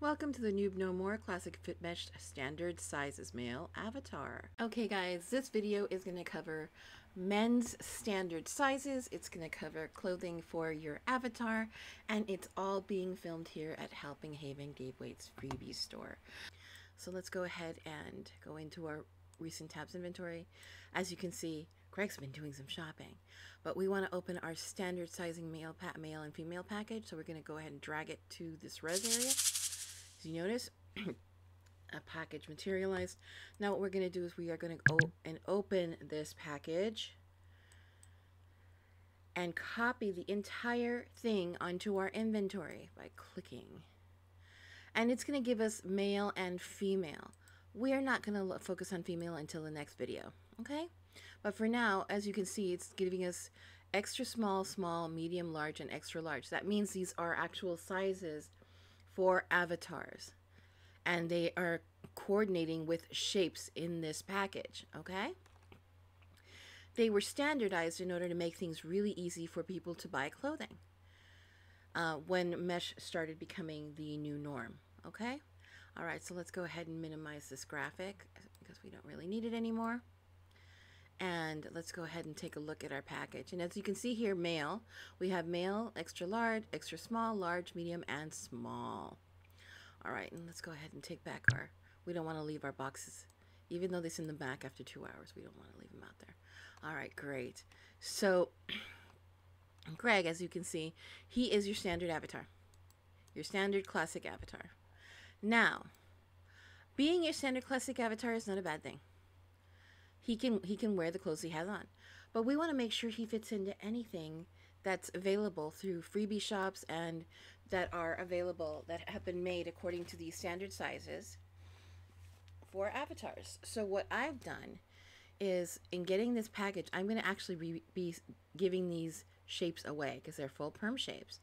Welcome to the Noob No More Classic Fit Mesh Standard Sizes Male Avatar. Okay guys, this video is going to cover men's standard sizes. It's going to cover clothing for your avatar, and it's all being filmed here at Helping Haven Gabe Waite's freebie store. So let's go ahead and go into our recent tabs inventory. As you can see, Greg's been doing some shopping, but we want to open our standard sizing male and female package. So we're going to go ahead and drag it to this res area. As you notice, a package materialized. Now what we're going to do is we are going to go and open this package and copy the entire thing onto our inventory by clicking. And it's going to give us male and female. We are not going to focus on female until the next video, okay? But for now, as you can see, it's giving us extra small, small, medium, large, and extra large. That means these are actual sizes for avatars, and they are coordinating with shapes in this package, okay? They were standardized in order to make things really easy for people to buy clothing when mesh started becoming the new norm, okay? All right, so let's go ahead and minimize this graphic because we don't really need it anymore. And let's go ahead and take a look at our package. And as you can see here, male, we have male, extra large, extra small, large, medium, and small. All right, and let's go ahead and take back our, we don't want to leave our boxes. Even though they send them back after 2 hours, we don't want to leave them out there. All right, great. So Greg, as you can see, he is your standard avatar, your standard classic avatar. Now, being your standard classic avatar is not a bad thing. He can wear the clothes he has on, but we want to make sure he fits into anything that's available through freebie shops and that are available, that have been made according to these standard sizes for avatars. So what I've done is, in getting this package, I'm going to actually be giving these shapes away because they're full perm shapes,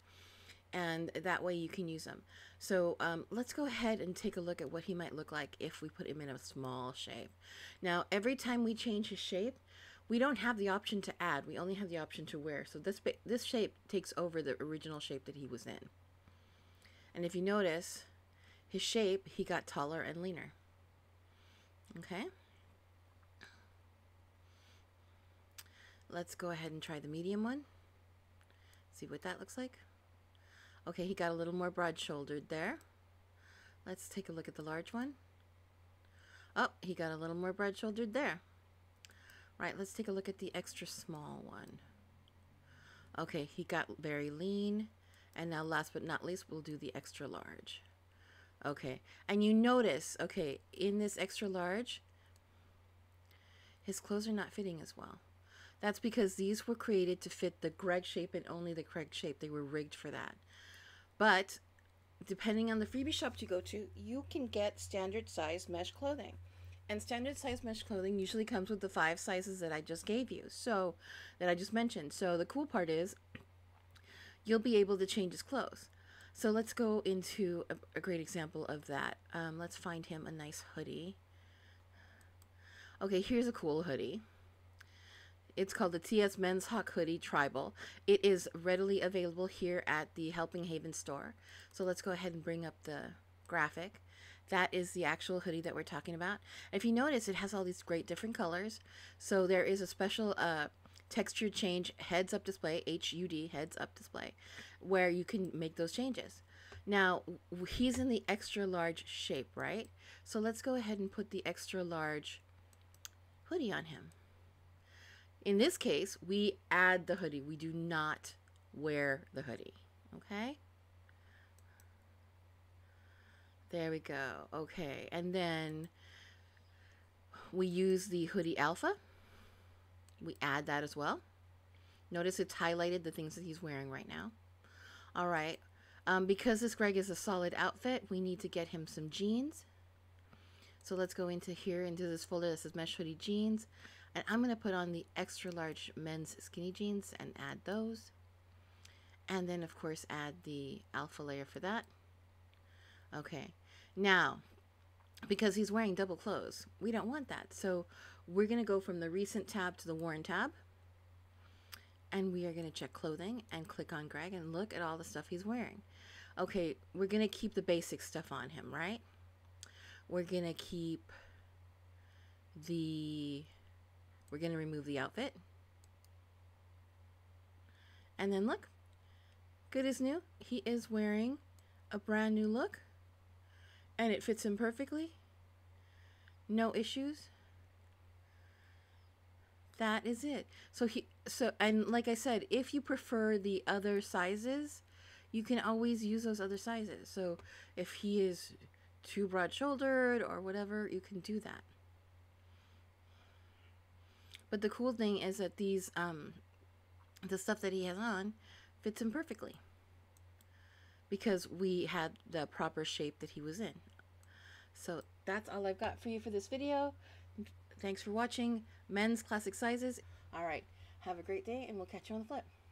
and that way you can use them. So let's go ahead and take a look at what he might look like if we put him in a small shape. Now, every time we change his shape, we don't have the option to add, we only have the option to wear. So this shape takes over the original shape that he was in. And if you notice, his shape, he got taller and leaner, okay? Let's go ahead and try the medium one, see what that looks like. Okay, he got a little more broad-shouldered there. Let's take a look at the large one. Oh, he got a little more broad-shouldered there. Right, let's take a look at the extra small one. Okay, he got very lean. And now last but not least, we'll do the extra large. Okay, and you notice, okay, in this extra large, his clothes are not fitting as well. That's because these were created to fit the Greg shape and only the Greg shape. They were rigged for that. But depending on the freebie shop you go to, you can get standard size mesh clothing. And standard size mesh clothing usually comes with the 5 sizes that I just gave you, so that I just mentioned. So the cool part is you'll be able to change his clothes. So let's go into a great example of that. Let's find him a nice hoodie. Okay, here's a cool hoodie. It's called the TS Men's Hawk Hoodie Tribal. It is readily available here at the Helping Haven store. So let's go ahead and bring up the graphic. That is the actual hoodie that we're talking about. And if you notice, it has all these great different colors. So there is a special texture change heads-up display, HUD, heads-up display, where you can make those changes. Now, he's in the extra large shape, right? So let's go ahead and put the extra large hoodie on him. In this case, we add the hoodie. We do not wear the hoodie, okay? There we go, okay. And then we use the hoodie alpha. We add that as well. Notice it's highlighted the things that he's wearing right now. All right, because this Greg is a solid outfit, we need to get him some jeans. So let's go into here, into this folder that says mesh hoodie jeans. And I'm going to put on the extra large men's skinny jeans and add those. And then, of course, add the alpha layer for that. Okay. Now, because he's wearing double clothes, we don't want that. So we're going to go from the recent tab to the worn tab. And we are going to check clothing and click on Greg and look at all the stuff he's wearing. Okay, we're going to keep the basic stuff on him, right? We're going to keep the, we're going to remove the outfit. And then look, good as new. He is wearing a brand new look and it fits him perfectly. No issues. That is it. So and like I said, if you prefer the other sizes, you can always use those other sizes. So if he is too broad-shouldered or whatever, you can do that. But the cool thing is that these, the stuff that he has on fits him perfectly because we had the proper shape that he was in. So that's all I've got for you for this video. Thanks for watching Men's Classic Sizes. All right, have a great day and we'll catch you on the flip.